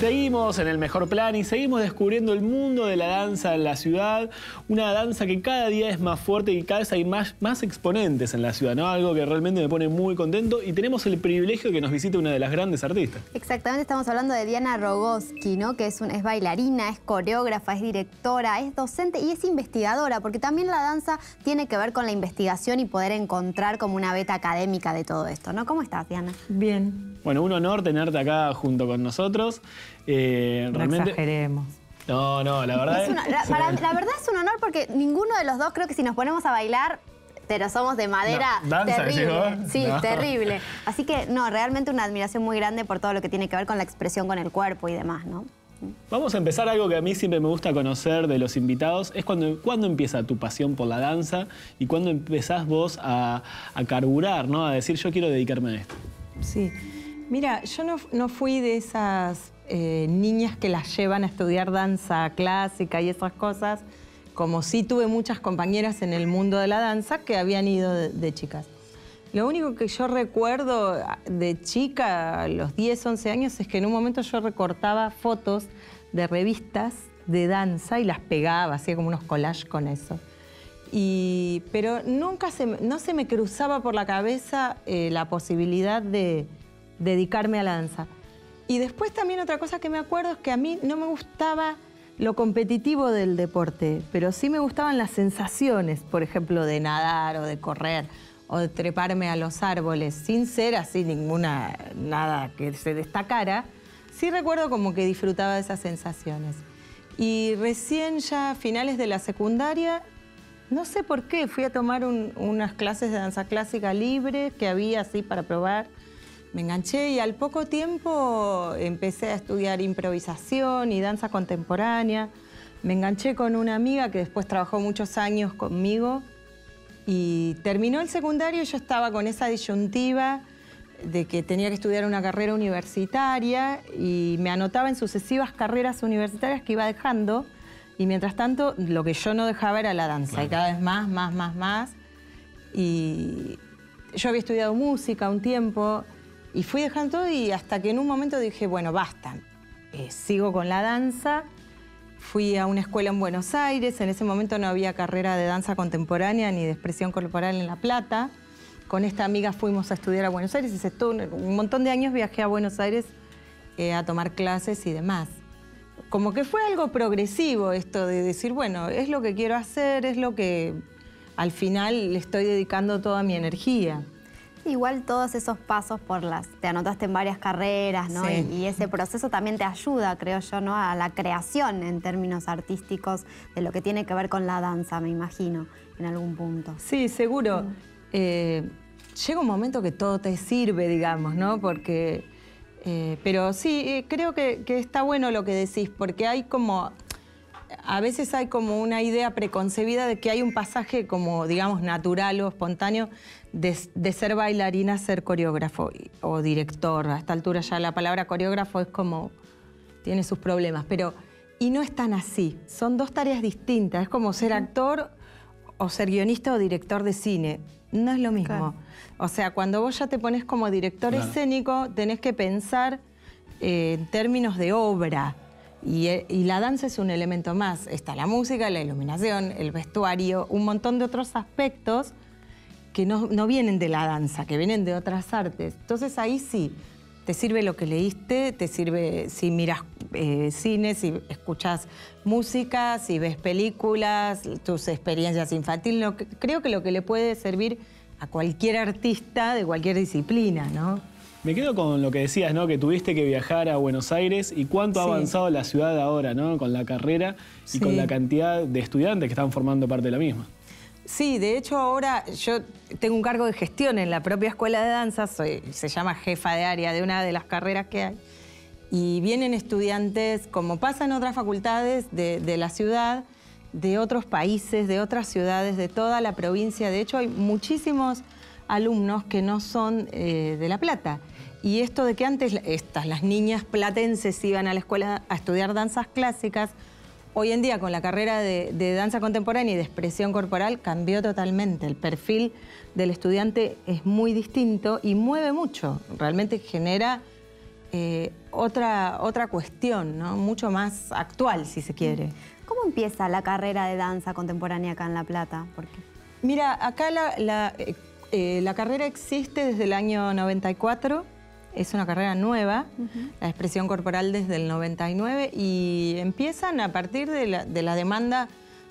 Seguimos en El Mejor Plan y seguimos descubriendo el mundo de la danza en la ciudad, una danza que cada día es más fuerte y cada vez hay más exponentes en la ciudad, ¿no? Algo que realmente me pone muy contento y tenemos el privilegio de que nos visite una de las grandes artistas. Exactamente, estamos hablando de Diana Rogovsky, ¿no? Que es bailarina, es coreógrafa, es directora, es docente y es investigadora, porque también la danza tiene que ver con la investigación y poder encontrar como una beta académica de todo esto, ¿no? ¿Cómo estás, Diana? Bien. Bueno, un honor tenerte acá junto con nosotros. Realmente... No exageremos. No, la verdad la verdad es un honor porque ninguno de los dos creo que si nos ponemos a bailar, pero somos de madera, no, danza, terrible. ¿Llegó? Sí, no. Terrible. Así que, no, realmente una admiración muy grande por todo lo que tiene que ver con la expresión con el cuerpo y demás, ¿no? Vamos a empezar algo que a mí siempre me gusta conocer de los invitados. Es cuando empieza tu pasión por la danza y cuando empezás vos a carburar, ¿no? A decir, yo quiero dedicarme a esto. Sí. Mira, yo no fui de esas niñas que las llevan a estudiar danza clásica y esas cosas, como sí tuve muchas compañeras en el mundo de la danza que habían ido de chicas. Lo único que yo recuerdo de chica, a los 10, 11 años, es que en un momento yo recortaba fotos de revistas de danza y las pegaba, hacía como unos collages con eso. Pero nunca no se me cruzaba por la cabeza la posibilidad de dedicarme a la danza. Y después también otra cosa que me acuerdo es que a mí no me gustaba lo competitivo del deporte, pero sí me gustaban las sensaciones, por ejemplo, de nadar o de correr o de treparme a los árboles, sin ser así nada que se destacara. Sí recuerdo como que disfrutaba de esas sensaciones. Y recién ya a finales de la secundaria, no sé por qué, fui a tomar unas clases de danza clásica libre que había así para probar. Me enganché y al poco tiempo empecé a estudiar improvisación y danza contemporánea. Me enganché con una amiga que después trabajó muchos años conmigo y terminó el secundario y yo estaba con esa disyuntiva de que tenía que estudiar una carrera universitaria y me anotaba en sucesivas carreras universitarias que iba dejando y mientras tanto lo que yo no dejaba era la danza. Claro. Y cada vez más. Y yo había estudiado música un tiempo. Y fui dejando todo y hasta que en un momento dije, bueno, basta, sigo con la danza. Fui a una escuela en Buenos Aires, en ese momento no había carrera de danza contemporánea ni de expresión corporal en La Plata. Con esta amiga fuimos a estudiar a Buenos Aires y se estuvo un montón de años, viajé a Buenos Aires a tomar clases y demás. Como que fue algo progresivo esto de decir, bueno, es lo que quiero hacer, es lo que al final le estoy dedicando toda mi energía. Igual todos esos pasos te anotaste en varias carreras, ¿no? Sí. Y ese proceso también te ayuda, creo yo, ¿no? A la creación en términos artísticos de lo que tiene que ver con la danza, me imagino, en algún punto. Sí, seguro. Sí. Llega un momento que todo te sirve, digamos, ¿no? Porque... pero sí, creo que está bueno lo que decís, porque hay como... A veces hay como una idea preconcebida de que hay un pasaje como, digamos, natural o espontáneo de ser bailarina a ser coreógrafo o director. A esta altura ya la palabra coreógrafo es como... tiene sus problemas, pero... Y no es tan así. Son dos tareas distintas. Es como ser actor o ser guionista o director de cine. No es lo mismo. Claro. O sea, cuando vos ya te pones como director claro. escénico, tenés que pensar en términos de obra. Y la danza es un elemento más. Está la música, la iluminación, el vestuario, un montón de otros aspectos que no vienen de la danza, que vienen de otras artes. Entonces ahí sí, te sirve lo que leíste, te sirve si miras cine, si escuchas música, si ves películas, tus experiencias infantiles. Creo que lo que le puede servir a cualquier artista de cualquier disciplina, ¿no? Me quedo con lo que decías, ¿no? Que tuviste que viajar a Buenos Aires y cuánto ha avanzado la ciudad ahora, ¿no? Con la carrera y con la cantidad de estudiantes que están formando parte de la misma. Sí, de hecho ahora yo tengo un cargo de gestión en la propia Escuela de Danza, se llama jefa de área de una de las carreras que hay. Y vienen estudiantes, como pasa en otras facultades de la ciudad, de otros países, de otras ciudades, de toda la provincia. De hecho hay muchísimos alumnos que no son de La Plata. Y esto de que antes las niñas platenses iban a la escuela a estudiar danzas clásicas, hoy en día con la carrera de danza contemporánea y de expresión corporal cambió totalmente. El perfil del estudiante es muy distinto y mueve mucho. Realmente genera otra cuestión, ¿no? Mucho más actual, si se quiere. ¿Cómo empieza la carrera de danza contemporánea acá en La Plata? ¿Por qué? Mira, acá la carrera existe desde el año 94, es una carrera nueva, la expresión corporal desde el 99, y empiezan a partir de la demanda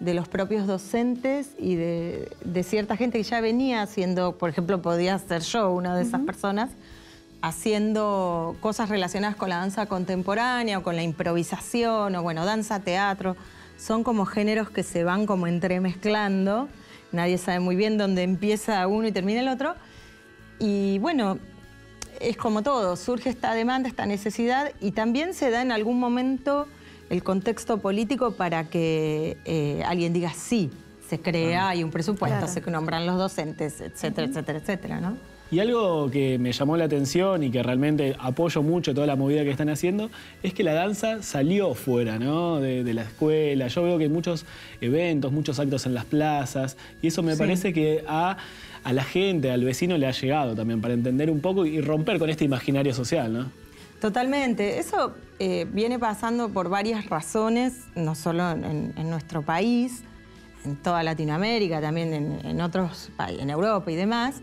de los propios docentes y de cierta gente que ya venía haciendo, por ejemplo, podía ser yo una de esas personas, haciendo cosas relacionadas con la danza contemporánea o con la improvisación, o bueno, danza, teatro. Son como géneros que se van como entremezclando. Nadie sabe muy bien dónde empieza uno y termina el otro. Y bueno, es como todo, surge esta demanda, esta necesidad, y también se da en algún momento el contexto político para que alguien diga sí, se crea, hay un presupuesto, claro, se nombran los docentes, etcétera, etcétera, etcétera, ¿no? Y algo que me llamó la atención y que realmente apoyo mucho toda la movida que están haciendo es que la danza salió fuera, ¿no? de la escuela. Yo veo que hay muchos eventos, muchos actos en las plazas, y eso me parece que a la gente, al vecino le ha llegado también para entender un poco y romper con este imaginario social, ¿no? Totalmente. Eso viene pasando por varias razones, no solo en nuestro país, en toda Latinoamérica, también en otros países, en Europa y demás.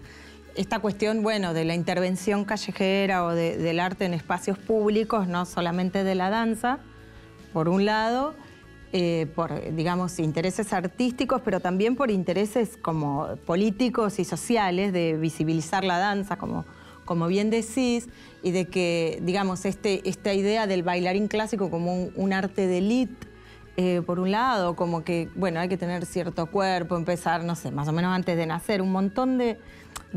Esta cuestión, bueno, de la intervención callejera o del arte en espacios públicos, no solamente de la danza, por un lado, por, digamos, intereses artísticos, pero también por intereses como políticos y sociales de visibilizar la danza, como bien decís, y de que, digamos, esta idea del bailarín clásico como un arte de élite, por un lado, como que, bueno, hay que tener cierto cuerpo, empezar, no sé, más o menos antes de nacer, un montón de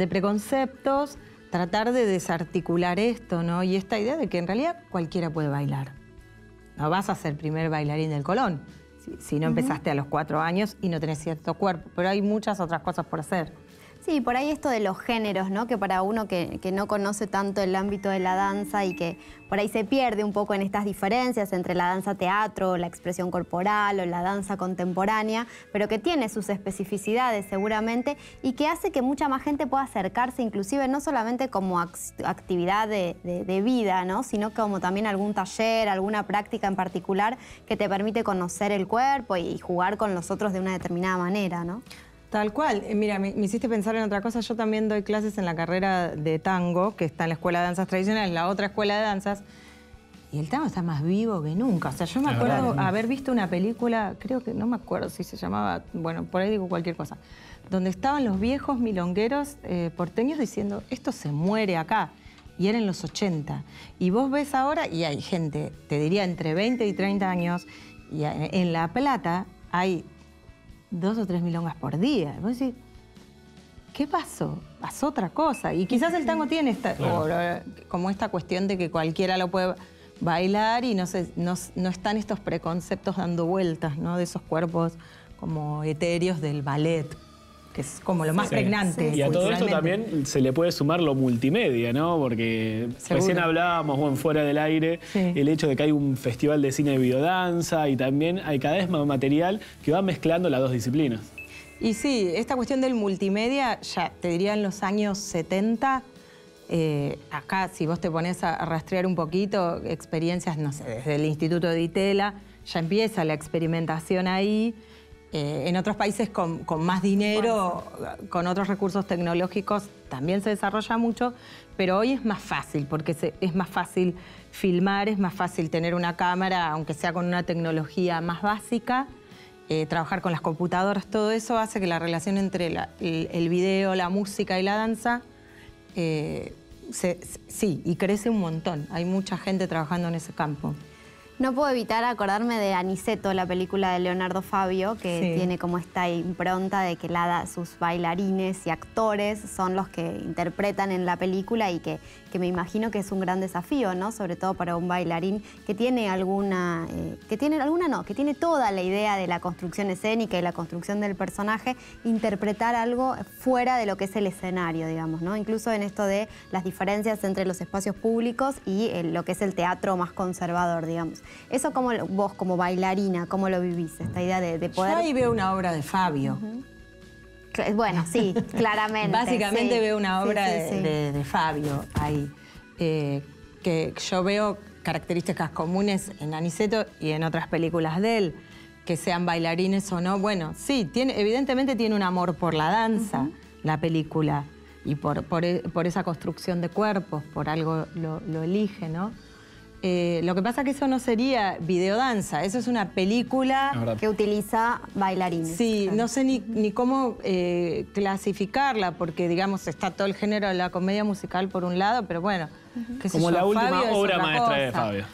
preconceptos, tratar de desarticular esto, ¿no? Y esta idea de que en realidad cualquiera puede bailar. No vas a ser primer bailarín del Colón, si no empezaste a los 4 años y no tenés cierto cuerpo, pero hay muchas otras cosas por hacer. Sí, por ahí esto de los géneros, ¿no? Que para uno que no conoce tanto el ámbito de la danza y que por ahí se pierde un poco en estas diferencias entre la danza teatro, la expresión corporal o la danza contemporánea, pero que tiene sus especificidades seguramente y que hace que mucha más gente pueda acercarse, inclusive no solamente como actividad de vida, ¿no? Sino como también algún taller, alguna práctica en particular que te permite conocer el cuerpo y jugar con los otros de una determinada manera, ¿no? Tal cual. Mira, me hiciste pensar en otra cosa. Yo también doy clases en la carrera de tango, que está en la Escuela de Danzas Tradicionales, la otra Escuela de Danzas, y el tango está más vivo que nunca. O sea, yo me acuerdo haber visto una película, creo que, no me acuerdo si se llamaba, bueno, por ahí digo cualquier cosa, donde estaban los viejos milongueros porteños diciendo, esto se muere acá, y eran los 80. Y vos ves ahora, y hay gente, te diría, entre 20 y 30 años, y en La Plata hay 2 o 3 milongas por día. Vos decís, ¿qué pasó? Pasó otra cosa. Y quizás el tango tiene como esta cuestión de que cualquiera lo puede bailar y no están estos preconceptos dando vueltas, ¿no? De esos cuerpos como etéreos del ballet, que es como lo más pregnante. Y a todo esto también se le puede sumar lo multimedia, ¿no? Porque recién hablábamos, bueno, fuera del aire, el hecho de que hay un festival de cine de biodanza y también hay cada vez más material que va mezclando las dos disciplinas. Y sí, esta cuestión del multimedia, ya te diría en los años 70, acá si vos te pones a rastrear un poquito, experiencias, no sé, desde el Instituto de Itela, ya empieza la experimentación ahí. En otros países con más dinero, con otros recursos tecnológicos, también se desarrolla mucho, pero hoy es más fácil, porque es más fácil filmar, es más fácil tener una cámara, aunque sea con una tecnología más básica, trabajar con las computadoras, todo eso hace que la relación entre el video, la música y la danza, y crece un montón. Hay mucha gente trabajando en ese campo. No puedo evitar acordarme de Aniceto, la película de Leonardo Favio, que tiene como esta impronta de que sus bailarines y actores son los que interpretan en la película y que me imagino que es un gran desafío, ¿no? Sobre todo para un bailarín que tiene que tiene toda la idea de la construcción escénica y la construcción del personaje, interpretar algo fuera de lo que es el escenario, digamos, ¿no? Incluso en esto de las diferencias entre los espacios públicos y lo que es el teatro más conservador, digamos. Eso, como vos, como bailarina, ¿cómo lo vivís? Esta idea de poder... Yo ahí veo una obra de Favio. Bueno, sí, claramente. Básicamente veo una obra de Favio ahí. que yo veo características comunes en Aniceto y en otras películas de él, que sean bailarines o no. Bueno, sí, tiene, evidentemente tiene un amor por la danza, la película, y por esa construcción de cuerpos, por algo lo elige, ¿no? Lo que pasa es que eso no sería videodanza, eso es una película... que utiliza bailarines. Sí, claro. No sé ni cómo clasificarla, porque, digamos, está todo el género de la comedia musical por un lado, pero bueno... qué sé yo, la última Favio obra maestra de Favio.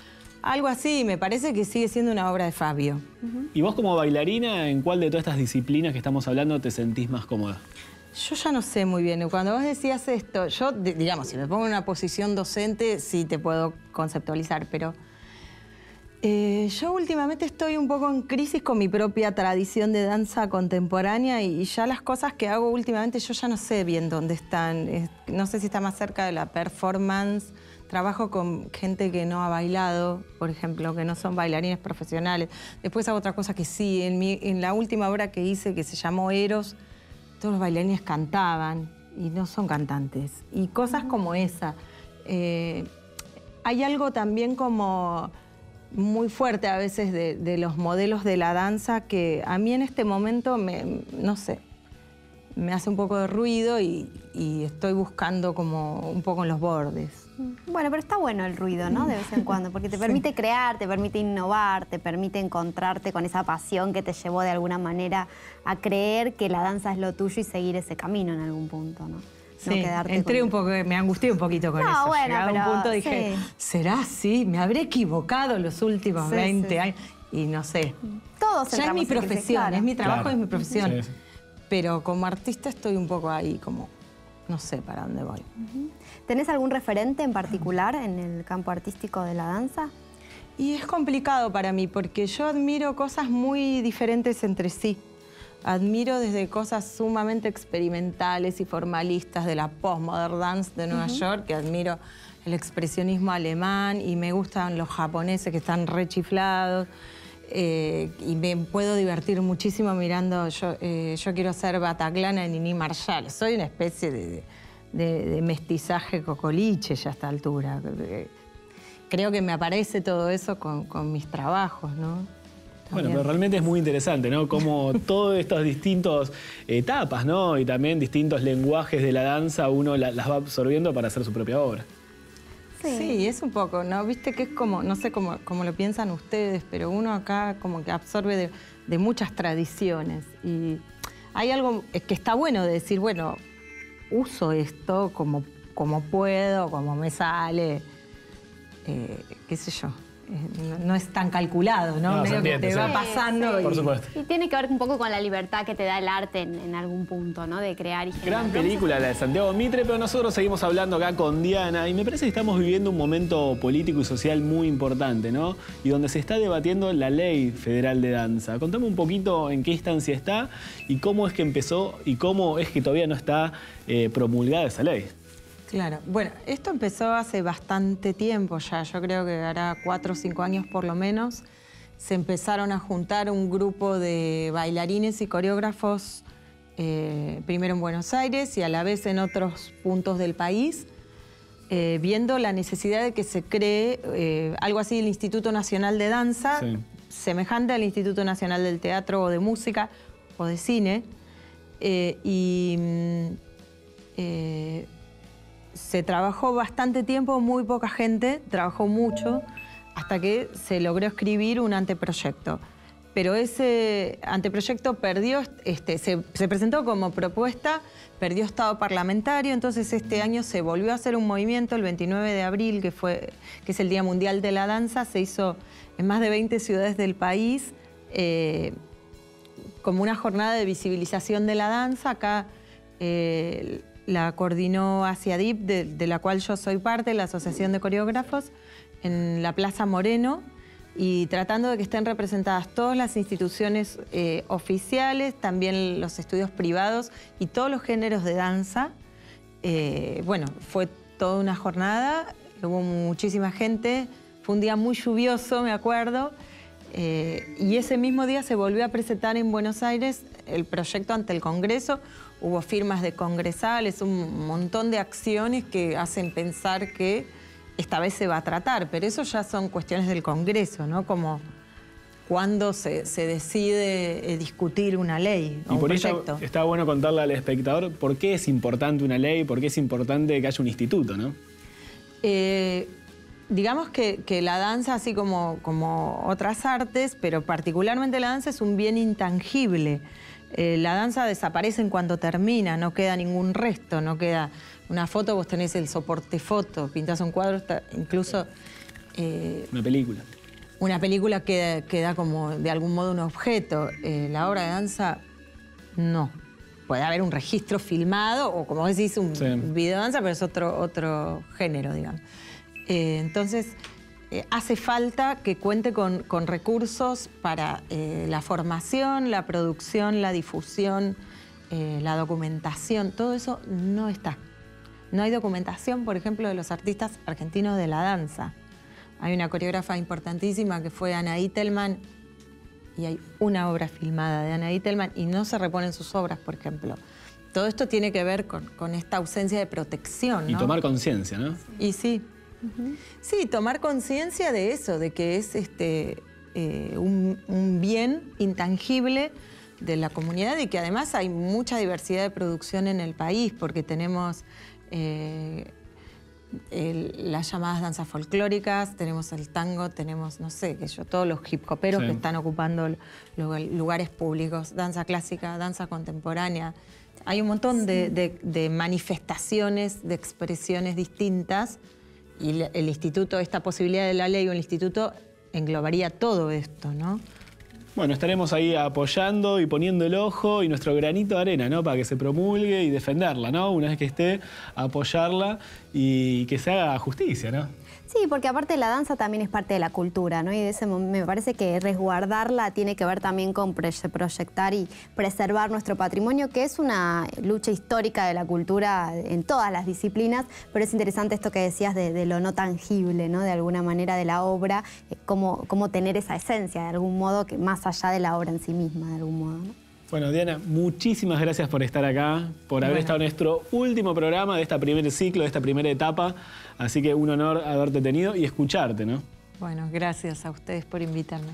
Algo así, me parece que sigue siendo una obra de Favio. ¿Y vos como bailarina, en cuál de todas estas disciplinas que estamos hablando te sentís más cómoda? Yo ya no sé muy bien. Cuando vos decías esto, yo, digamos, si me pongo en una posición docente, sí te puedo conceptualizar, pero yo últimamente estoy un poco en crisis con mi propia tradición de danza contemporánea y ya las cosas que hago últimamente yo ya no sé bien dónde están. No sé si está más cerca de la performance. Trabajo con gente que no ha bailado, por ejemplo, que no son bailarines profesionales. Después hago otra cosa que sí. En la última obra que hice, que se llamó Eros, todos los bailarines cantaban y no son cantantes. Y cosas como esa. Hay algo también como muy fuerte a veces de los modelos de la danza que a mí en este momento, no sé, me hace un poco de ruido y estoy buscando como un poco en los bordes. Bueno, pero está bueno el ruido, ¿no? De vez en cuando, porque te permite crear, te permite innovar, te permite encontrarte con esa pasión que te llevó de alguna manera a creer que la danza es lo tuyo y seguir ese camino en algún punto, ¿no? No sí, entré un poco, me angustié un poquito con eso. Bueno, llegado a un punto dije, ¿será así? ¿Me habré equivocado los últimos 20 años? Y no sé. Todos ya es mi profesión, es mi trabajo, es mi profesión. Sí, sí. Pero como artista estoy un poco ahí, como no sé para dónde voy. ¿Tenés algún referente en particular en el campo artístico de la danza? Y es complicado para mí, porque yo admiro cosas muy diferentes entre sí. Admiro desde cosas sumamente experimentales y formalistas de la postmodern dance de Nueva York, que admiro el expresionismo alemán, y me gustan los japoneses que están rechiflados. Y me puedo divertir muchísimo mirando. Yo quiero ser Bataclana de Nini Marshall. Soy una especie de mestizaje cocoliche ya a esta altura. Creo que me aparece todo eso con mis trabajos, ¿no? Bueno, pero realmente es muy interesante, ¿no? Como todos estos distintos etapas, ¿no? Y también distintos lenguajes de la danza uno las va absorbiendo para hacer su propia obra. Sí, es un poco, ¿no? Viste que es como, no sé cómo lo piensan ustedes, pero uno acá como que absorbe de muchas tradiciones. Y hay algo que está bueno de decir, bueno, uso esto como puedo, como me sale, qué sé yo. No es tan calculado, ¿no? Medio entiende, que te va pasando. Por supuesto. Y tiene que ver un poco con la libertad que te da el arte en algún punto, ¿no? De crear y generar. Gran película la de Santiago Mitre, pero nosotros seguimos hablando acá con Diana y me parece que estamos viviendo un momento político y social muy importante, ¿no? Y donde se está debatiendo la Ley Federal de Danza. Contame un poquito en qué instancia está y cómo es que empezó y cómo es que todavía no está promulgada esa ley. Claro. Bueno, esto empezó hace bastante tiempo ya. Yo creo que hará 4 o 5 años por lo menos. Se empezaron a juntar un grupo de bailarines y coreógrafos, primero en Buenos Aires y a la vez en otros puntos del país, viendo la necesidad de que se cree algo así el Instituto Nacional de Danza, semejante al Instituto Nacional del Teatro o de Música o de Cine. Se trabajó bastante tiempo, muy poca gente, trabajó mucho, hasta que se logró escribir un anteproyecto. Pero ese anteproyecto perdió, se presentó como propuesta, perdió estado parlamentario, entonces este año se volvió a hacer un movimiento, el 29 de abril, que es el Día Mundial de la Danza, se hizo en más de 20 ciudades del país, como una jornada de visibilización de la danza. Acá la coordinó Aciadip, de la cual yo soy parte, la Asociación de Coreógrafos, en la Plaza Moreno, y tratando de que estén representadas todas las instituciones oficiales, también los estudios privados y todos los géneros de danza. Bueno, fue toda una jornada, hubo muchísima gente, fue un día muy lluvioso, me acuerdo, y ese mismo día se volvió a presentar en Buenos Aires el proyecto ante el Congreso. Hubo firmas de congresales, un montón de acciones que hacen pensar que esta vez se va a tratar, pero eso ya son cuestiones del Congreso, ¿no? Como cuando se decide discutir una ley o un proyecto. Eso está bueno contarle al espectador por qué es importante una ley, por qué es importante que haya un instituto, ¿no? Digamos que la danza, así como otras artes, pero particularmente la danza, es un bien intangible. La danza desaparece en cuanto termina, no queda ningún resto, no queda una foto, vos tenés el soporte foto, pintás un cuadro, incluso... una película. Una película queda como de algún modo un objeto. La obra de danza, no. Puede haber un registro filmado o, como decís, un videodanza, pero es otro género, digamos. Entonces, hace falta que cuente con recursos para la formación, la producción, la difusión, la documentación. Todo eso no está. No hay documentación, por ejemplo, de los artistas argentinos de la danza. Hay una coreógrafa importantísima que fue Ana Itelman y hay una obra filmada de Ana Itelman y no se reponen sus obras, por ejemplo. Todo esto tiene que ver con esta ausencia de protección, ¿no? Y tomar conciencia, ¿no? Y sí. Sí, tomar conciencia de eso, de que es un bien intangible de la comunidad y que además hay mucha diversidad de producción en el país porque tenemos las llamadas danzas folclóricas, tenemos el tango, tenemos, no sé, todos los hip hoperos que están ocupando los lugares públicos, danza clásica, danza contemporánea. Hay un montón de manifestaciones, de expresiones distintas. Y el instituto, esta posibilidad de la ley o el instituto englobaría todo esto, ¿no? Bueno, estaremos ahí apoyando y poniendo el ojo y nuestro granito de arena, ¿no? Para que se promulgue y defenderla, ¿no? Una vez que esté, apoyarla y que se haga justicia, ¿no? Sí, porque aparte la danza también es parte de la cultura, ¿no? Y de ese, me parece que resguardarla tiene que ver también con proyectar y preservar nuestro patrimonio, que es una lucha histórica de la cultura en todas las disciplinas, pero es interesante esto que decías de lo no tangible, ¿no? De alguna manera de la obra, cómo tener esa esencia de algún modo, que más allá de la obra en sí misma, de algún modo, ¿no? Bueno, Diana, muchísimas gracias por estar acá, por haber estado en nuestro último programa de este primer ciclo, de esta primera etapa. Así que un honor haberte tenido y escucharte, ¿no? Bueno, gracias a ustedes por invitarme.